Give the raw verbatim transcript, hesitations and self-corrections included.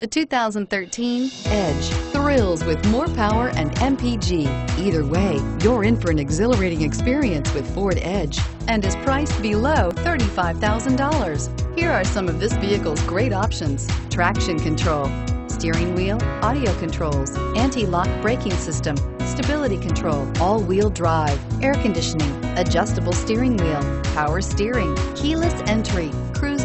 The two thousand thirteen Edge thrills with more power and M P G. Either way, you're in for an exhilarating experience with Ford Edge and is priced below thirty-five thousand dollars. Here are some of this vehicle's great options: traction control, steering wheel audio controls, anti-lock braking system, stability control, all-wheel drive, air conditioning, adjustable steering wheel, power steering, keyless entry, cruise